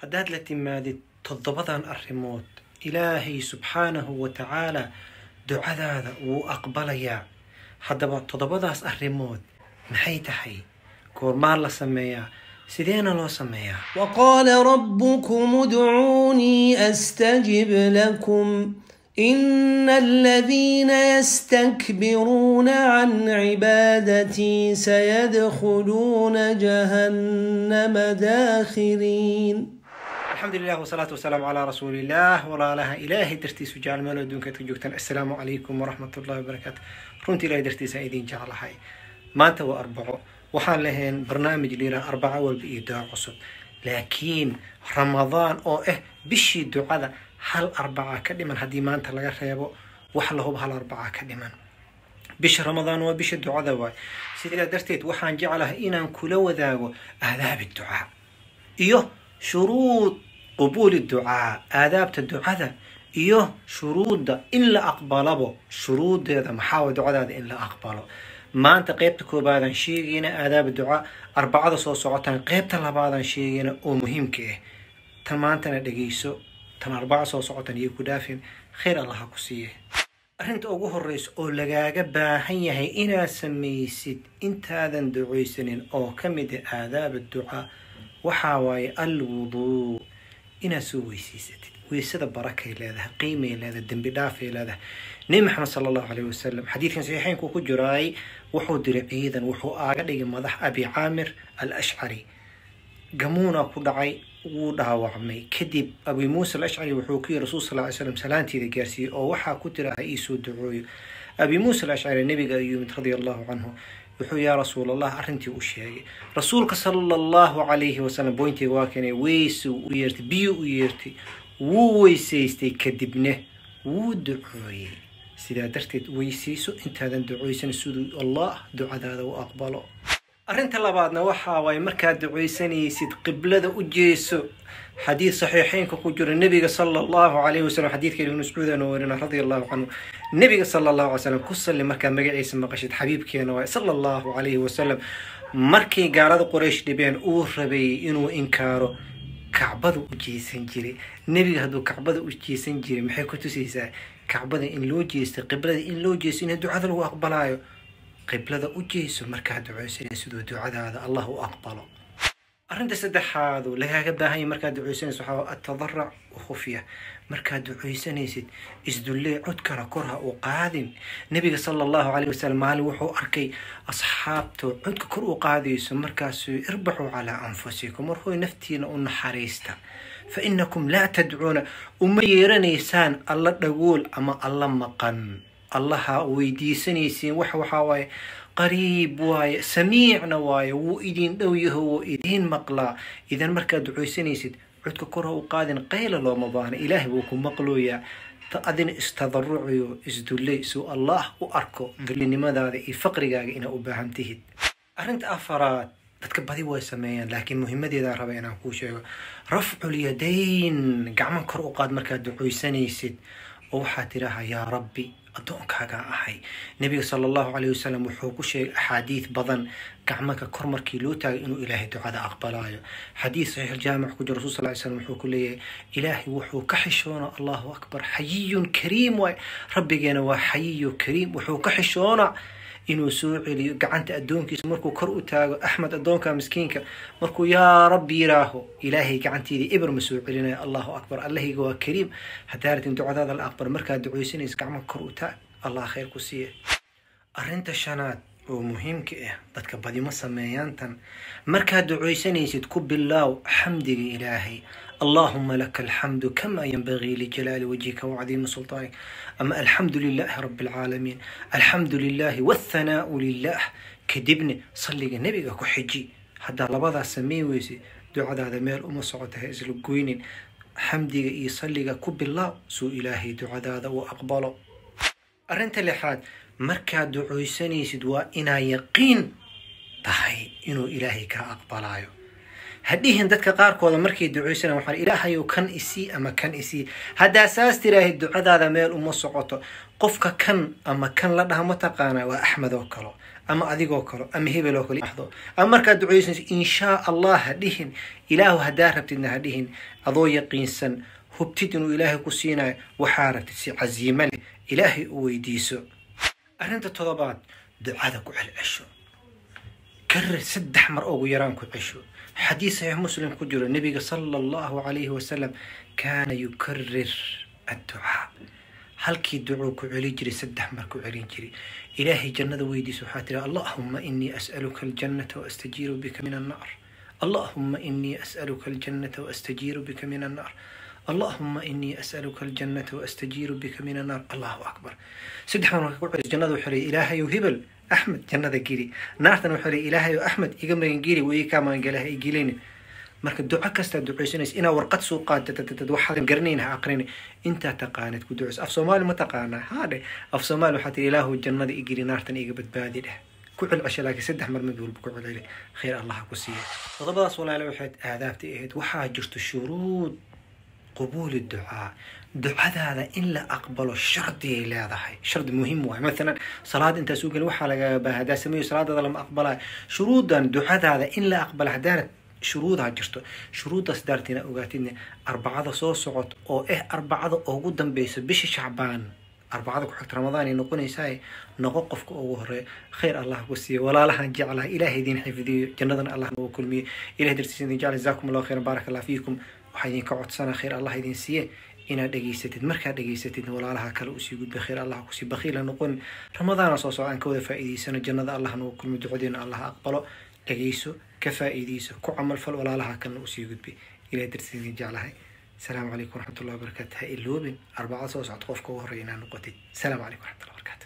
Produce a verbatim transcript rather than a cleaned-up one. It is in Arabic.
هداد لتي مادي تضبطان الرموت إلهي سبحانه وتعالى دعاذا وأقبل يا هدبا تضبطاس الرموت محي تحي كورمان لا سميا سيدينا لو سميا. وقال ربكم ادعوني أستجب لكم إن الذين يستكبرون عن عبادتي سيدخلون جهنم داخرين. الحمد لله والصلاة والسلام على رسول الله ولا لها إله درتي سجال ملو دونك تجوكتن. السلام عليكم ورحمة الله وبركاته. رنت إلى درتي سعيدين جعل حي ما أنت وأربعه وحال لهن برنامج لنا أربعة والبيداع عصب لكن رمضان أو إيه بشي دعاء هل أربعة كلمة هدي ما أنت لقى خيابه وحله بهال أربعة كلمة بش رمضان وبش الدعاء ذوي سيدنا درتيت وحان جعله إنا كلوا ذاو آداب الدعاء إيوه شروط قبول الدعاء آداب الدعاء ذا إيوه شروط ده إلا أقبله شروط ده محاول دعاء ده إلا أقبله ما أنت قيبت كوبادا شيئنا آداب الدعاء أربعة صوت صعوتان قيبت لبعضا شيئنا ومهم كه تمانتنا دقيسو تن أربعة صوت صعوتان يكودافين خير الله كسيه. أنت أقوله الرئيس أول لقى باهي هي إنا سميسيد أنت هذا دعيسن أو كمد آداب الدعاء وحاوي الوضوء إنا سوي سيسد ويسد بركة إلى ذا قيمة إلى ذا الدم بدافع إلى ذا نبي محمد صلى الله عليه وسلم حديث صحيحين كوكو جراي وحو درعيدا وحو آقلي مضح أبي عامر الأشعري قمونا كدعي ودها وعمي كدب أبي موسى الأشعري وحوكي رسول صلى الله عليه وسلم سلانتي ذا جارسي أو وحا كدرع إيسو دعوي أبي موسى الأشعري النبي قال رضي الله عنه وحو يا رسول الله أرنتي وشيء رسولك صلى الله عليه وسلم بوينتي واكني ويسو ويرتي بيو ويرتي وويسيستي كدبنه ودعوي سيدا درتيت ويسيسو انت هذا دعويسن سود الله دعاء هذا واقبله. أرنت لبعضنا وحا واي مركا دعويسني سيد قبلة وجيسو حديث صحيحين كوجر النبي صلى الله عليه وسلم حديث كلمه مسعود نورنا رضي الله عنه النبي صلى الله عليه وسلم كسل مركا مقعيس مقشد حبيب كينو صلى الله عليه وسلم مركي قارد قريش دبين او ربي انو انكارو كعبده وجيسن جري نبي هذا كعبده وجيسن جري محي كنتو سيسا كعبده إن لو جيس قبلة إن لو جيس إن دعاء له أقبله قبلة وجيس مركه دعاء سين سدو دعاء هذا الله أقبله. أرنت سدح هذا لها قبلها هي مركه دعاء سين سحوا التضرع وخفية مركه دعاء سين يسد إزدلي عذكر كره وقادم نبي صلى الله عليه وسلم على وحو أركي أصحابته عذكر وقادم مركاس يربحوا على أنفسكم ورحوا نفتين أن حريسته فإنكم لا تدعون أميرنيسان الله تقول أما الله مقن الله ويديسنيسين وحوحا واي قريب واي سميعنا واي وإدين دويه وإدين مقلا إذا مركا دعويسنيسين عدك كره وقادن قيل الله مبان إلهي بوكم مقلويا تأذن استضرعيو ازدلي سوء الله وأركو ذلني ماذا هذا فقرقا إنا أباهمتهد. أرنت أفراد dadka badi way sameeyaan laakiin muhiimadeeda raba inaan ku sheego raf'u yadayn gacman kor u qaad marka duceysanaysid oo waxa tiraha ya rabbi adoonkaaga ahay nabiga sallallahu alayhi wasallam wuxuu ku sheegay ahadiis badan gacmanka kor markii loo taag inuu ilaahay ducada aqbalayo hadiis sahih al-jaami' ku jira rasuul sallallahu alayhi wasallam wuxuu ku leeyahay ilaahi wuxuu ka xishoona allahu akbar hayyun kareem wa rabbigeena waa hayyu kareem wuxuu ka xishoona إنه سوء لي قعنت أدونك مركو كرؤ تاجو أحمد أدونك مسكينك مركو يا ربي راهو إلهي قعنتي لي إبر مسوء لنا الله أكبر الله هو كريم حتى هرت دعاء هذا الأكبر مركا دعوي سنيس قعمك كرؤ تاج الله خير كسيه. أرنت الشنات ومهم كإيه ضدك بدي مصر ميانتن مركا دعوي سنيس تكب الله حمد إلهي اللهم لك الحمد كما ينبغي لجلال وجهك وعظيم سلطانك أما الحمد لله رب العالمين الحمد لله والثناء لله كدبني صلي النبي كحجي هذا لبضع سمي ويسي دعاء هذا مال أم صعوتها إزلقوين حمدك يصلي كب الله سو إلهي دعاء هذا وأقبله. أرنت لحد مركا دعوي سنيسد وإنا يقين طحي إنو إلهي كأقبله هديهن دتك قاركو هذا مركي دعويسنا وحال إلهي وكان إسي أما كان إسي هذا أساس تراهي الدعاء هذا ميل أمو سقطه قفك كان أما كان لدها متقانا وأحمد وكله أما أديقو كرو أما هبلو كلي أحضو أما كاد دعويسنس إن شاء الله هديهن إله هدار هبتنا هديهن أضو يقين سن هبتدنو إله كسينا وحارة سي عزيمة إلهي ويديسو أنت تضبات دعادك على عشو كرر سد أحمر أو يرانك عشو حديث يا مسلم كجر النبي صلى الله عليه وسلم كان يكرر الدعاء halkii duco ku celi jiray saddex mar ku celin jiray ilaahay jannada weydiiso waxa tiri allahumma inni as'aluka aljannata wa astajiru bika min an-nar allahumma inni as'aluka aljannata wa astajiru bika min an-nar allahumma inni as'aluka aljannata wa astajiru bika min an-nar allahu akbar saddex mar ku celi jannada wuxuu leeyahay ilaahay oo hibal ahmed jannada giri naartan wuxuu leeyahay ilaahay oo ahmed iga marin giri way ka maan galay gileen marka duco kasta duceysanaysa ina warqad soo qaadata waxaan garnaynaha aqrinay inta taqaanad ku duceys af Soomaali ma taqaana haade af Soomaali waxa tii ilaahu jannada igiri naartan iga badbaadi leh ku cil cashalaga saddex mar mid walba ku cilay khayr allah ku siiyo qodobada Soomaali waxay aadaabtay ahayd waxa jirto shuruud قبول الدعاء دعاء هذا إلا أقبله الشرط إلى ضحي شرط مهم واحد مثلا صلاة أنت سوق الوحى لقى بهذا سمي صلاة هذا لما أقبلها شروطا دعاء هذا إلا أقبله دارت شروطها جرتو شروط أصدارتنا أوقاتنا أربعة صو صعد أو إيه أربعة أو قدام بيس بيش شعبان أربعة كحكت رمضان ينقون يساي نوقفك أوهر خير الله قصي ولا لها نجعلها إلهي دين حفظي جنة الله وكل مي إلهي درسين نجعل جزاكم الله خير بارك الله فيكم وحين كعد سنة خير الله يدين سيه إن دقيستد مركز دقيستد ولا لها كل أسي قد بخير الله قصي بخيل نقول رمضان صو صعد كود فائدي سنة جنة الله وكل مي دعودين الله أقبله دقيسو كفائديسو كعمل فل ولا لها كن أسيجد بي إلى درسين جعلها السلام عليكم ورحمة الله وبركاته إلوبن أربعة صوص عطوف كوهرينا نقطة السلام عليكم ورحمة الله وبركاته.